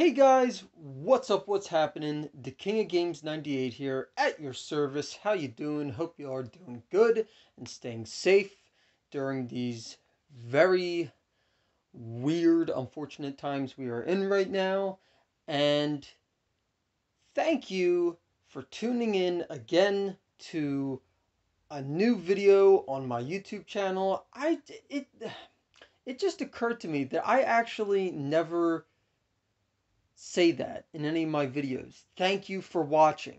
Hey guys, what's up, what's happening? The King of Games 98 here at your service. How you doing? Hope you are doing good and staying safe during these very weird, unfortunate times we are in right now. And thank you for tuning in again to a new video on my YouTube channel. It just occurred to me that I actually never say that in any of my videos. Thank you for watching,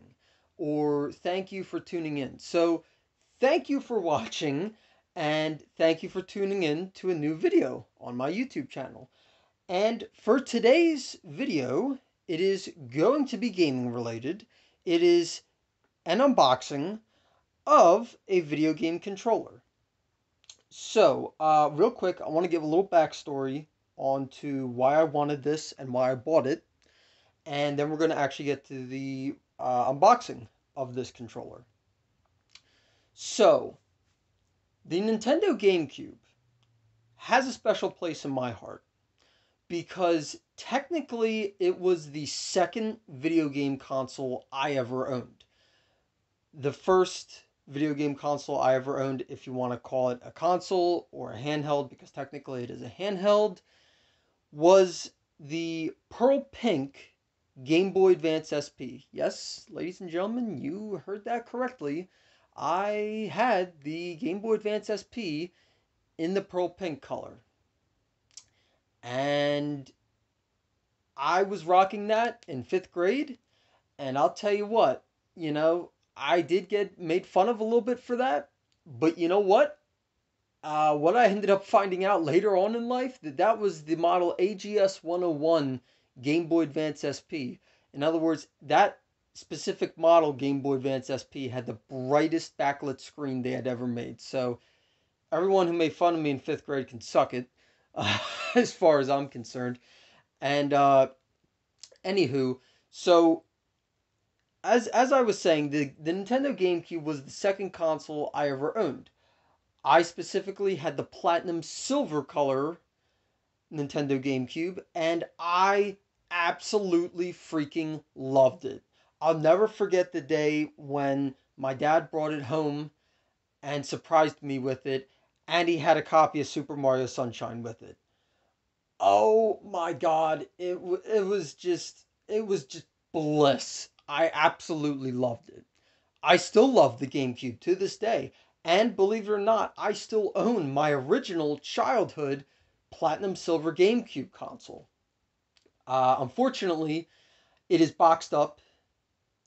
or thank you for tuning in. So thank you for watching, and thank you for tuning in to a new video on my YouTube channel. And for today's video, it is going to be gaming related. It is an unboxing of a video game controller. So real quick, I want to give a little backstory onto why I wanted this and why I bought it. And then we're going to actually get to the unboxing of this controller. So, the Nintendo GameCube has a special place in my heart, because technically it was the second video game console I ever owned. The first video game console I ever owned, if you want to call it a console or a handheld, because technically it is a handheld, was the pearl pink Game Boy Advance SP. Yes, ladies and gentlemen, you heard that correctly. I had the Game Boy Advance SP in the pearl pink color. And I was rocking that in 5th grade. And I'll tell you what, you know, I did get made fun of a little bit for that. But you know what? What I ended up finding out later on in life, that was the model AGS 101 Game Boy Advance SP. In other words, that specific model Game Boy Advance SP had the brightest backlit screen they had ever made. So everyone who made fun of me in 5th grade can suck it, as far as I'm concerned. And anywho, so as I was saying, the Nintendo GameCube was the second console I ever owned. I specifically had the platinum silver color Nintendo GameCube, and I absolutely freaking loved it. I'll never forget the day when my dad brought it home and surprised me with it, and he had a copy of Super Mario Sunshine with it. Oh my God, it was just bliss. I absolutely loved it. I still love the GameCube to this day. And believe it or not, I still own my original childhood platinum silver GameCube console. Unfortunately, it is boxed up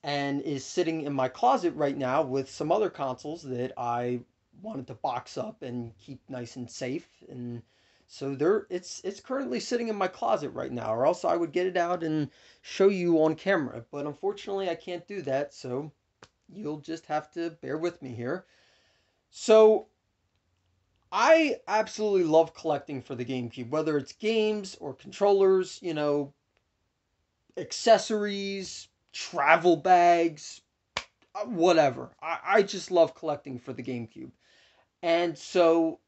and is sitting in my closet right now with some other consoles that I wanted to box up and keep nice and safe. And so it's currently sitting in my closet right now, or else I would get it out and show you on camera. But unfortunately, I can't do that, so you'll just have to bear with me here. So, I absolutely love collecting for the GameCube, whether it's games or controllers, you know, accessories, travel bags, whatever. I just love collecting for the GameCube. And so,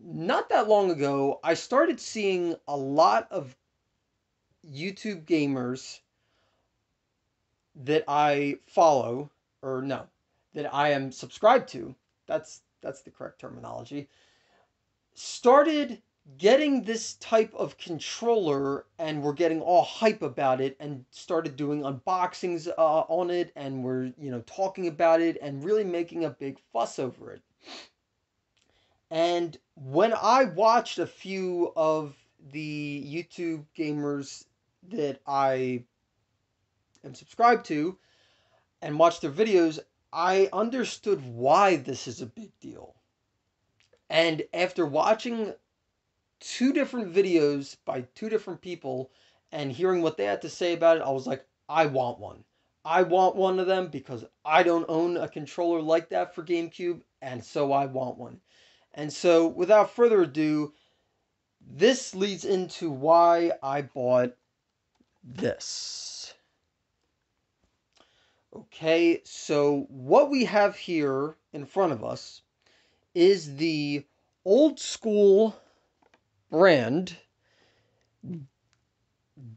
not that long ago, I started seeing a lot of YouTube gamers that I follow, or no, that I am subscribed to, that's the correct terminology, started getting this type of controller and were getting all hype about it and started doing unboxings on it and were, you know, talking about it and really making a big fuss over it. And when I watched a few of the YouTube gamers that I am subscribed to and watched their videos, I understood why this is a big deal. And after watching 2 different videos by 2 different people and hearing what they had to say about it, I was like, I want one. I want one of them because I don't own a controller like that for GameCube, and so I want one. And so, without further ado, this leads into why I bought this. Okay, so what we have here in front of us is the Old Skool brand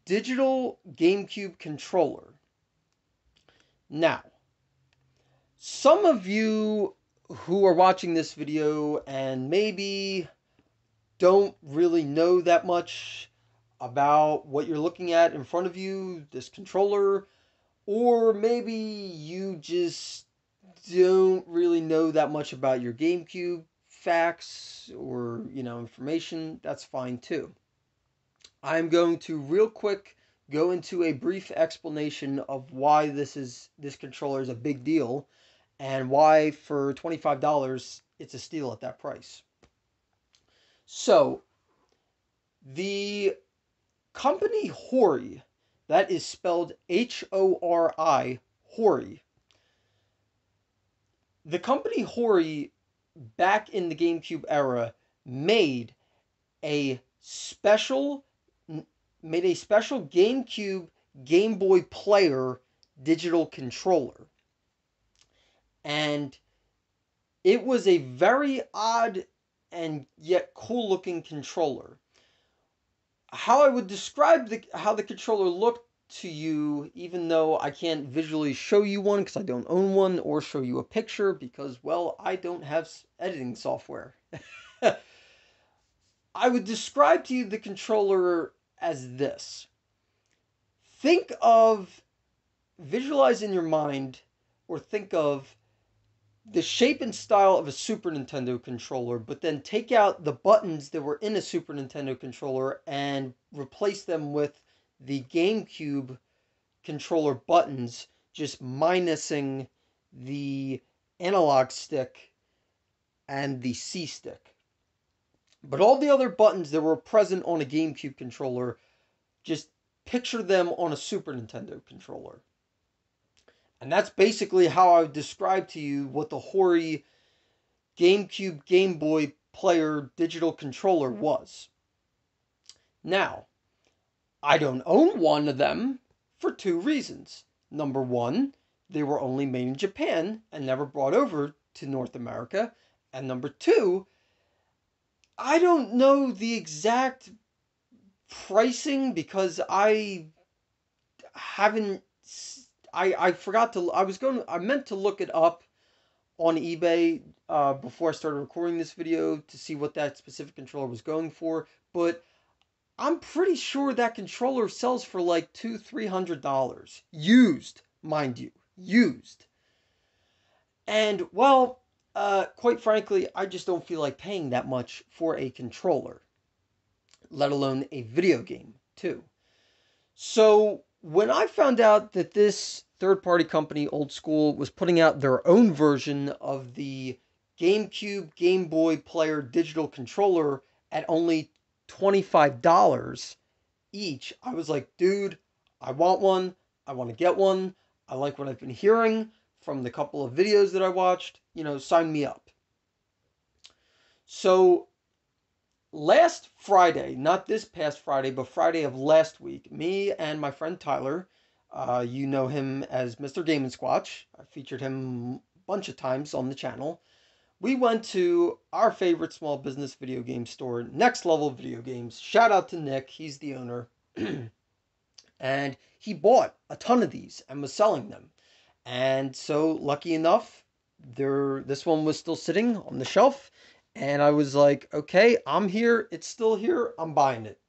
digital GameCube controller. Now, some of you who are watching this video and maybe don't really know that much about what you're looking at in front of you, this controller, or maybe you just don't really know that much about your GameCube facts or, you know, information, that's fine too. I'm going to real quick go into a brief explanation of why this controller is a big deal and why for $25 it's a steal at that price. So, the company Hori, that is spelled H-O-R-I, Hori. The company Hori, back in the GameCube era, made a special GameCube Game Boy player digital controller. And it was a very odd and yet cool looking controller. How I would describe how the controller looked to you, even though I can't visually show you one because I don't own one or show you a picture because, well, I don't have editing software. I would describe to you the controller as this. Think of, visualize in your mind, or think of the shape and style of a Super Nintendo controller, but then take out the buttons that were in a Super Nintendo controller and replace them with the GameCube controller buttons, just minusing the analog stick and the C stick. But all the other buttons that were present on a GameCube controller, just picture them on a Super Nintendo controller. And that's basically how I would describe to you what the Hori GameCube Game Boy player digital controller was. Now, I don't own one of them for two reasons. Number one, they were only made in Japan and never brought over to North America. And number two, I don't know the exact pricing because I meant to look it up on eBay before I started recording this video to see what that specific controller was going for, but I'm pretty sure that controller sells for like $200–$300 used, mind you, used. And well, quite frankly, I just don't feel like paying that much for a controller, let alone a video game too. So when I found out that this third-party company, Old Skool, was putting out their own version of the GameCube Game Boy player digital controller at only $25 each, I was like, dude, I want one. I want to get one. I like what I've been hearing from the couple of videos that I watched. You know, sign me up. So last Friday, not this past Friday, but Friday of last week, me and my friend Tyler, you know him as Mr. Game & Squatch. I featured him a bunch of times on the channel. We went to our favorite small business video game store, Next Level Video Games. Shout out to Nick. He's the owner. And he bought a ton of these and was selling them. And so, lucky enough, this one was still sitting on the shelf. And I was like, okay, I'm here. It's still here. I'm buying it.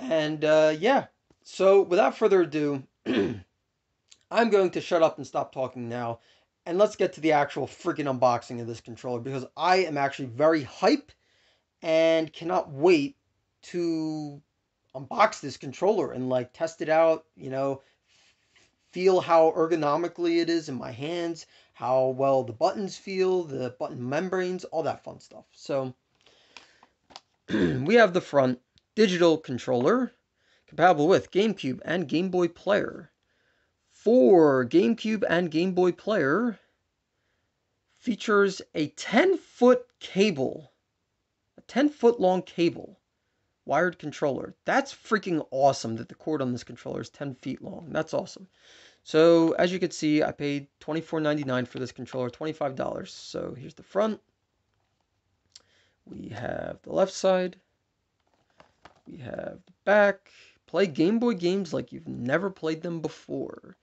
And yeah, so without further ado, I'm going to shut up and stop talking now. And let's get to the actual freaking unboxing of this controller, because I am actually very hype and cannot wait to unbox this controller and like test it out, you know, feel how ergonomically it is in my hands, how well the buttons feel, the button membranes, all that fun stuff. So we have the front digital controller compatible with GameCube and Game Boy Player. For GameCube and Game Boy Player, features a 10-foot cable, a 10-foot long cable, wired controller. That's freaking awesome that the cord on this controller is 10 feet long. That's awesome. So, as you can see, I paid $24.99 for this controller, $25. So, here's the front. We have the left side. We We have the back. Play Game Boy games like you've never played them before.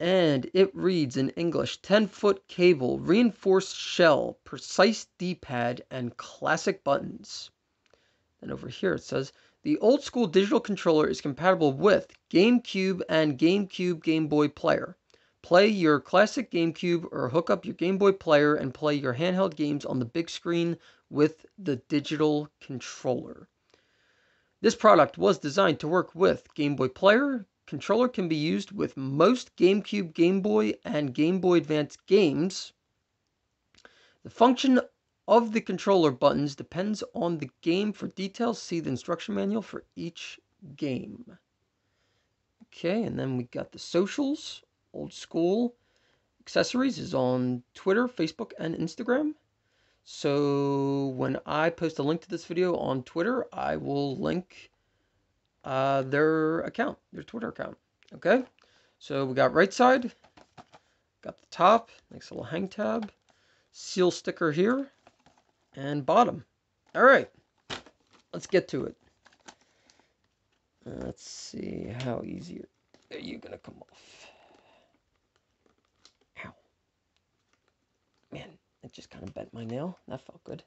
And it reads in English, 10-foot cable, reinforced shell, precise D-pad, and classic buttons. And over here it says, the Old Skool digital controller is compatible with GameCube and GameCube Game Boy Player. Play your classic GameCube or hook up your Game Boy Player and play your handheld games on the big screen with the digital controller. This product was designed to work with Game Boy Player. Controller can be used with most GameCube, Game Boy, and Game Boy Advance games. The function of the controller buttons depends on the game. For details, see the instruction manual for each game. Okay, and then we got the socials. Old Skool Accessories is on Twitter, Facebook, and Instagram. So when I post a link to this video on Twitter, I will link their account, their Twitter account. Okay, so we got right side, got the top, nice little hang tab, seal sticker here, and bottom. All right, let's get to it. Let's see how easy are you gonna come off. Ow. Man, it just kind of bent my nail. That felt good.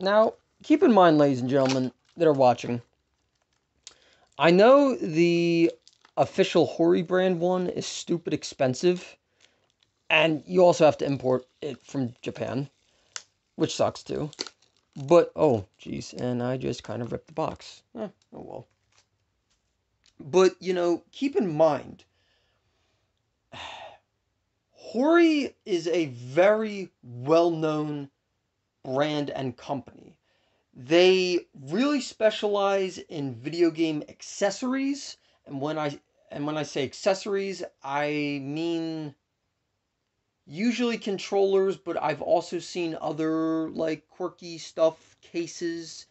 Now, keep in mind, ladies and gentlemen that are watching, I know the official Hori brand one is stupid expensive, and you also have to import it from Japan, which sucks too. But, oh, geez, and I just kind of ripped the box. Eh, oh well. But, you know, keep in mind, Hori is a very well-known brand and company. They really specialize in video game accessories, and when I say accessories, I mean usually controllers, but I've also seen other like quirky stuff, cases,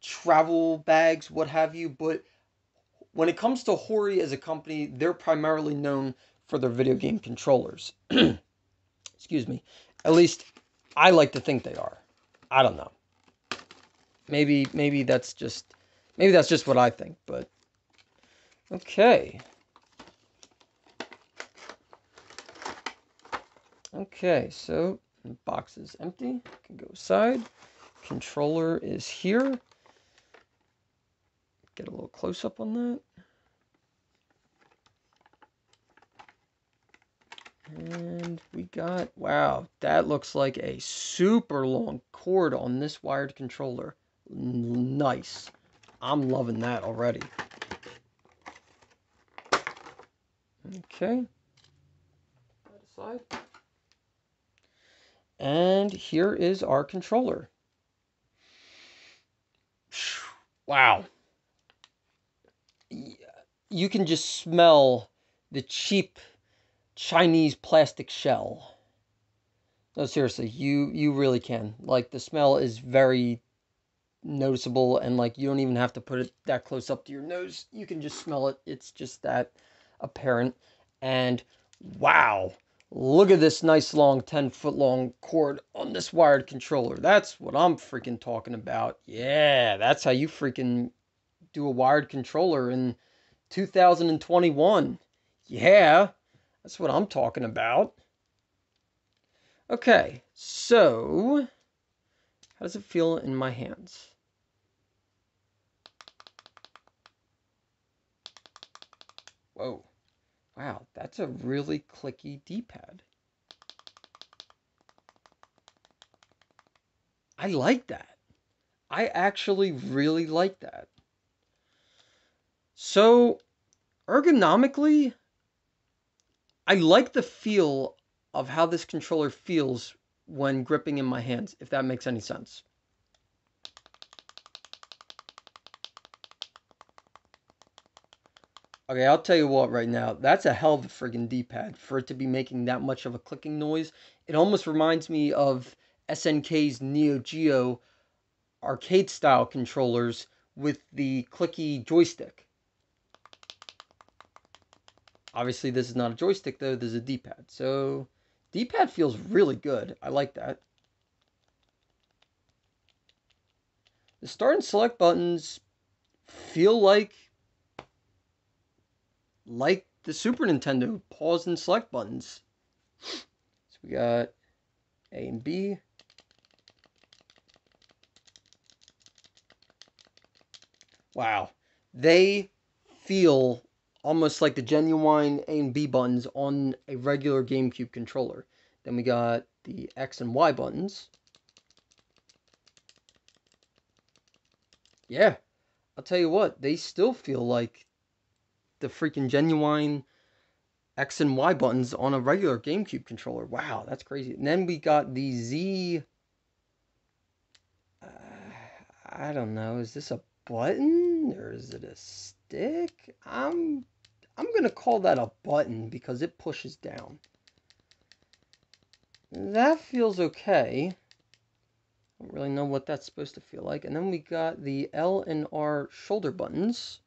travel bags, what have you. But when it comes to Hori as a company, they're primarily known for their video game controllers. Excuse me. At least I like to think they are. I don't know. Maybe that's just what I think, but okay. Okay, so the box is empty. I can go aside. Controller is here. Get a little close up on that. And we got, wow, that looks like a super long cord on this wired controller. Nice. I'm loving that already. Okay. That aside. And here is our controller. Wow. You can just smell the cheap Chinese plastic shell. No, seriously, you really can. Like, the smell is very noticeable, and like, you don't even have to put it that close up to your nose. You can just smell it. It's just that apparent. And wow, look at this nice long 10-foot long cord on this wired controller. That's what I'm freaking talking about. Yeah, that's how you freaking do a wired controller in 2021. Yeah. That's what I'm talking about. Okay, so how does it feel in my hands? Whoa. Wow, that's a really clicky D-pad. I like that. I actually really like that. So, ergonomically, I like the feel of how this controller feels when gripping in my hands, if that makes any sense. Okay, I'll tell you what right now, that's a hell of a friggin' D-pad for it to be making that much of a clicking noise. It almost reminds me of SNK's Neo Geo arcade-style controllers with the clicky joystick. Obviously, this is not a joystick, though. This is a D-pad. So, D-pad feels really good. I like that. The start and select buttons feel like the Super Nintendo pause and select buttons. So, we got A and B. Wow. They feel almost like the genuine A and B buttons on a regular GameCube controller. Then we got the X and Y buttons. Yeah, I'll tell you what, they still feel like the freaking genuine X and Y buttons on a regular GameCube controller. Wow, that's crazy. And then we got the Z. I don't know, is this a button or is it a stick? I'm gonna call that a button because it pushes down. That feels okay. I don't really know what that's supposed to feel like. And then we got the L and R shoulder buttons.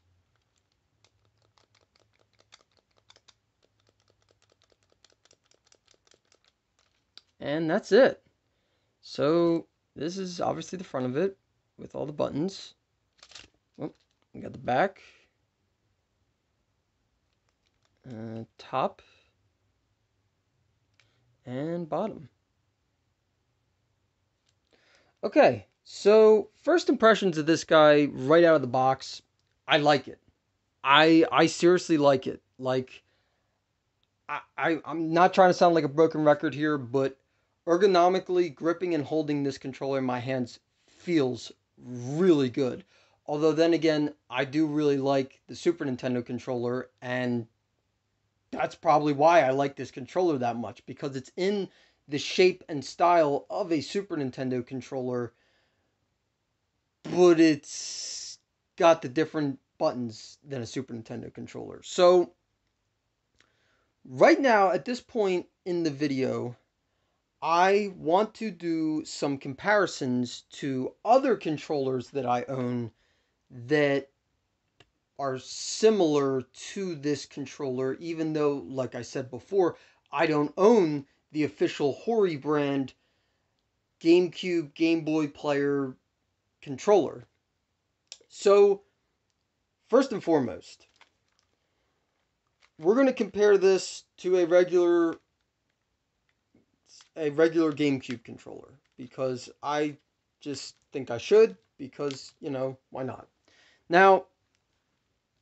And that's it. So this is obviously the front of it with all the buttons. Oh, we got the back, top, and bottom. Okay, so first impressions of this guy right out of the box, I like it. I seriously like it. Like, I'm not trying to sound like a broken record here, but ergonomically gripping and holding this controller in my hands feels really good. Although then again, I do really like the Super Nintendo controller, and that's probably why I like this controller that much, because it's in the shape and style of a Super Nintendo controller, but it's got the different buttons than a Super Nintendo controller. So right now, at this point in the video, I want to do some comparisons to other controllers that I own that are similar to this controller, even though, like I said before, I don't own the official Hori brand GameCube Game Boy player controller. So, first and foremost, we're going to compare this to a regular GameCube controller, because I just think I should, because, you know, why not? Now,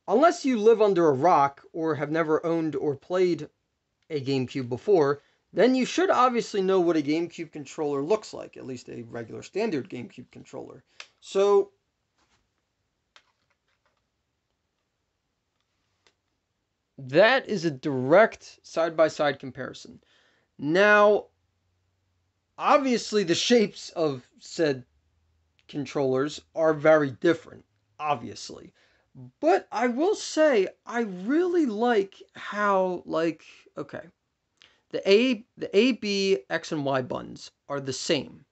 unless you live under a rock or have never owned or played a GameCube before, then you should obviously know what a GameCube controller looks like, at least a regular standard GameCube controller. So, that is a direct side-by-side comparison. Now, obviously the shapes of said controllers are very different, obviously. But I will say, I really like how, like, okay, The A, B, X, and Y buttons are the same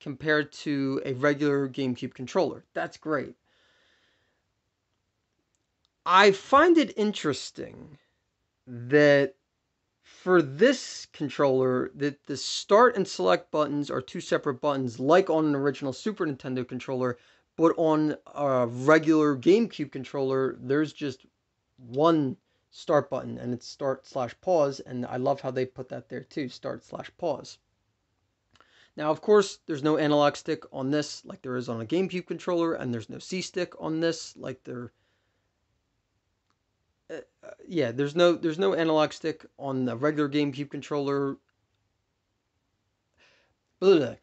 compared to a regular GameCube controller. That's great. I find it interesting that for this controller, that the start and select buttons are two separate buttons, like on an original Super Nintendo controller, but on a regular GameCube controller, there's just one start button, and it's start/pause, and I love how they put that there too, start/pause. Now, of course, there's no analog stick on this like there is on a GameCube controller, and there's no C stick on this like there. Yeah, there's no analog stick on the regular GameCube controller. Blah.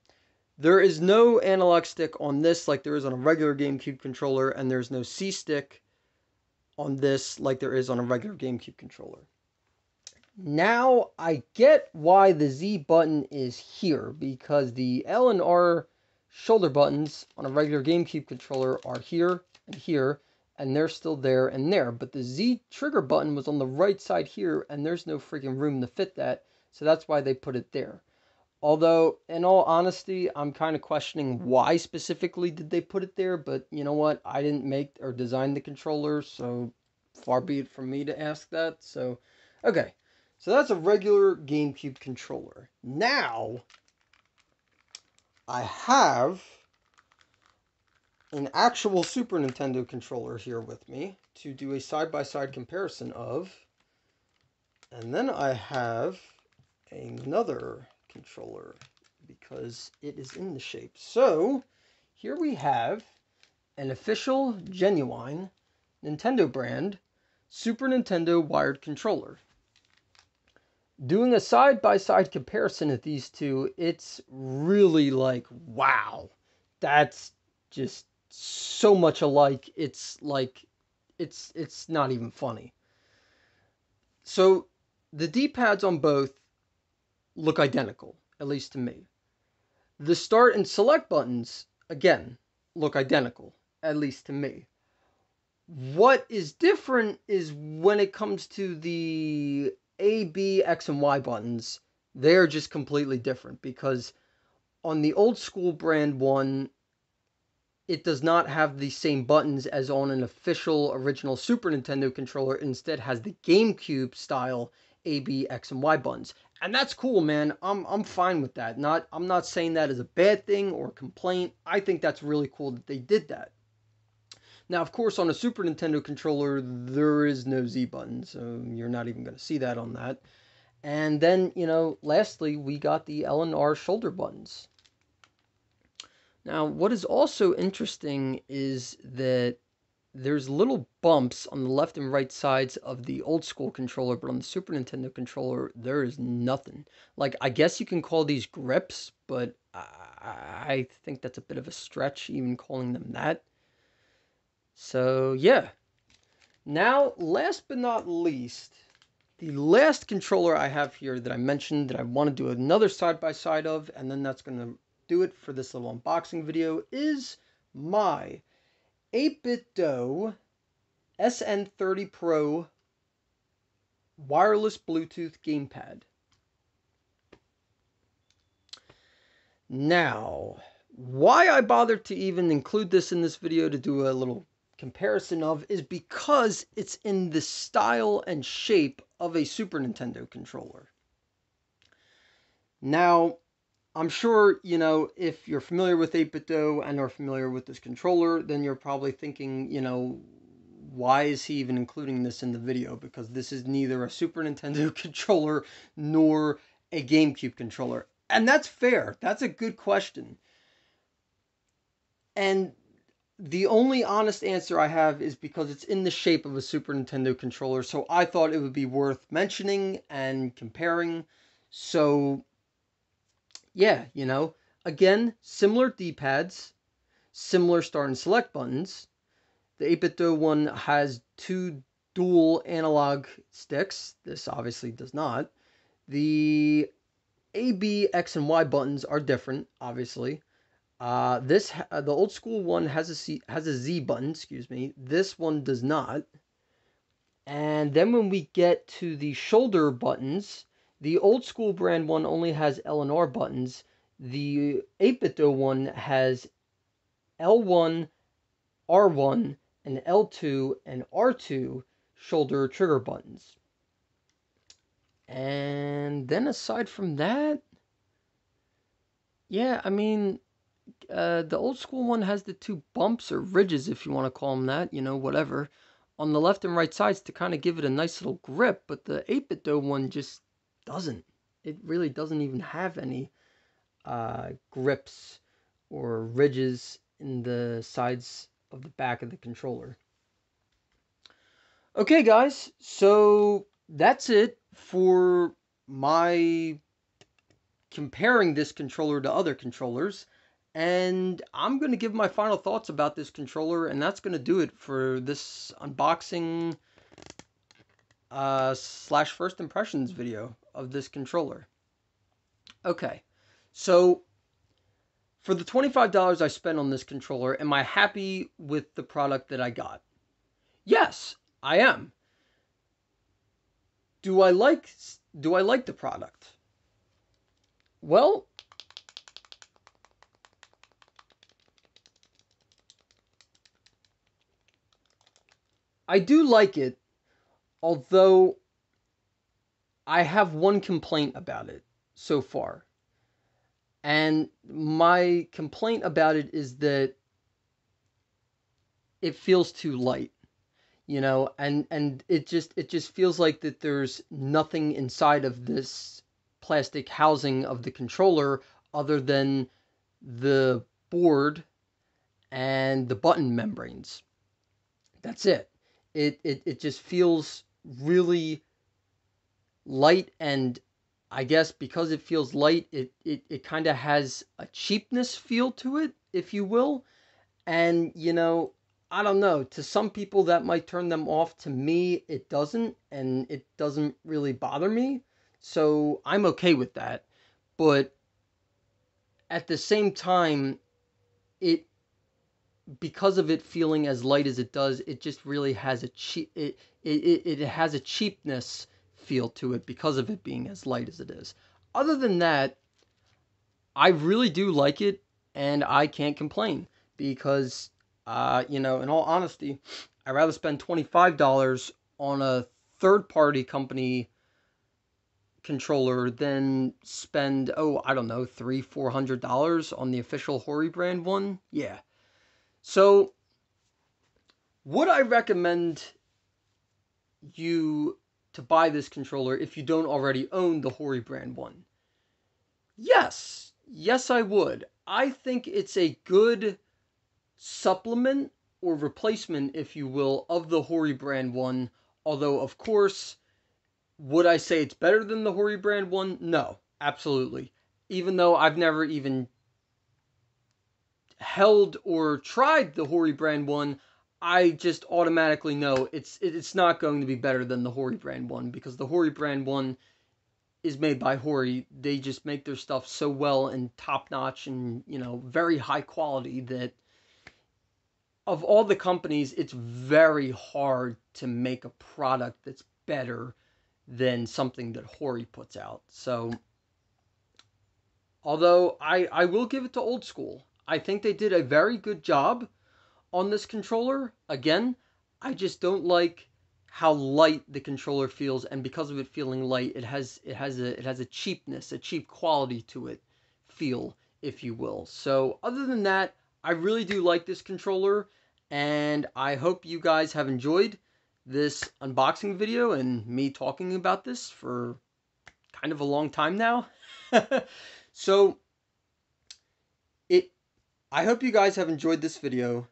There is no analog stick on this like there is on a regular GameCube controller, and there's no C stick on this like there is on a regular GameCube controller. Now I get why the Z button is here, because the L and R shoulder buttons on a regular GameCube controller are here, and they're still there and there, but the Z trigger button was on the right side here, and there's no freaking room to fit that, so that's why they put it there. Although, in all honesty, I'm kind of questioning why specifically did they put it there, but you know what? I didn't make or design the controller, so far be it from me to ask that. So, okay. So that's a regular GameCube controller. Now, I have an actual Super Nintendo controller here with me to do a side-by-side comparison of. And then I have another controller because it is in the shape. So, here we have an official, genuine, Nintendo brand, Super Nintendo wired controller. Doing a side-by-side comparison of these two, it's really like, wow, that's just so much alike, it's not even funny. So, the D-pads on both look identical, at least to me. The start and select buttons, again, look identical, at least to me. What is different is when it comes to the A, B, X, and Y buttons, they're just completely different because on the Old Skool brand one, it does not have the same buttons as on an official original Super Nintendo controller. Instead, has the GameCube style A, B, X, and Y buttons, and that's cool, man. I'm fine with that. I'm not saying that as a bad thing or a complaint. I think that's really cool that they did that. Now, of course, on a Super Nintendo controller, there is no Z button, so you're not even going to see that on that. And then, you know, lastly, we got the L and R shoulder buttons. Now, what is also interesting is that there's little bumps on the left and right sides of the Old Skool controller, but on the Super Nintendo controller, there is nothing. Like, I guess you can call these grips, but I think that's a bit of a stretch, even calling them that. So, yeah. Now, last but not least, the last controller I have here that I mentioned that I want to do another side-by-side of, and then that's going to do it for this little unboxing video, is my 8BitDo SN30 Pro wireless Bluetooth gamepad. Now, why I bothered to even include this in this video to do a little comparison of is because it's in the style and shape of a Super Nintendo controller. Now, I'm sure, you know, if you're familiar with 8BitDo and are familiar with this controller, then you're probably thinking, you know, why is he even including this in the video? Because this is neither a Super Nintendo controller nor a GameCube controller. And that's fair. That's a good question. And the only honest answer I have is because it's in the shape of a Super Nintendo controller, so I thought it would be worth mentioning and comparing. So, yeah, you know, again, similar D-pads, similar start and select buttons. The 8BitDo one has two dual analog sticks. This obviously does not. The A, B, X, and Y buttons are different, obviously. The Old Skool one has a Z button, excuse me. This one does not. And then when we get to the shoulder buttons, the Old Skool brand one only has L and R buttons. The 8BitDo one has L1, R1, and L2, and R2 shoulder trigger buttons. And then aside from that, yeah, I mean, the Old Skool one has the two bumps or ridges, if you want to call them that, you know, whatever, on the left and right sides to kind of give it a nice little grip, but the 8BitDo one just doesn't. It really doesn't even have any grips or ridges in the sides of the back of the controller. Okay, guys, so that's it for my comparing this controller to other controllers. And I'm going to give my final thoughts about this controller, and that's going to do it for this unboxing slash first impressions video of this controller. Okay, so for the $25 I spent on this controller, am I happy with the product that I got? Yes, I am. Do I like the product? Well, I do like it, Although I have one complaint about it so far. And my complaint about it is that it feels too light, you know, and it just feels like that there's nothing inside of this plastic housing of the controller other than the board and the button membranes. That's it. It just feels really light, and I guess because it feels light, it kind of has a cheapness feel to it, if you will. And, you know, I don't know. To some people that might turn them off. To me, it doesn't, and it doesn't really bother me. So I'm okay with that. But at the same time, because of it feeling as light as it does, it just really has a it has a cheapness feel to it because of it being as light as it is. Other than that, I really do like it, and I can't complain because, you know, in all honesty, I'd rather spend $25 on a third-party company controller than spend, oh, I don't know, $300, $400 on the official Hori brand one. Yeah. So, would I recommend you to buy this controller if you don't already own the Hori brand one? Yes. Yes, I would. I think it's a good supplement or replacement, if you will, of the Hori brand one. Although, of course, would I say it's better than the Hori brand one? No, absolutely. Even though I've never even held or tried the Hori brand one, I just automatically know it's not going to be better than the Hori brand one, because the Hori brand one is made by Hori. They just make their stuff so well and top notch and, you know, very high quality that of all the companies, it's very hard to make a product that's better than something that Hori puts out. So, although I will give it to Old Skool. I think they did a very good job on this controller. Again, I just don't like how light the controller feels, and because of it feeling light, it has a cheapness, a cheap quality to it feel, if you will. So other than that, I really do like this controller, and I hope you guys have enjoyed this unboxing video and me talking about this for kind of a long time now. So I hope you guys have enjoyed this video.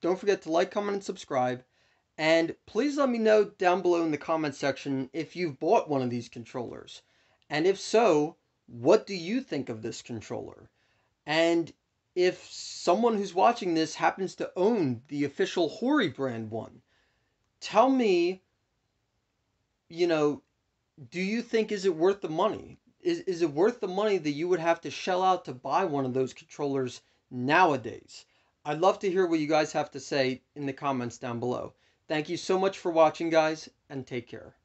Don't forget to like, comment, and subscribe. And please let me know down below in the comment section if you've bought one of these controllers. And if so, what do you think of this controller? And if someone who's watching this happens to own the official Hori brand one, tell me, you know, do you think, is it worth the money? Is it worth the money that you would have to shell out to buy one of those controllers nowadays? I'd love to hear what you guys have to say in the comments down below. Thank you so much for watching, guys, and take care.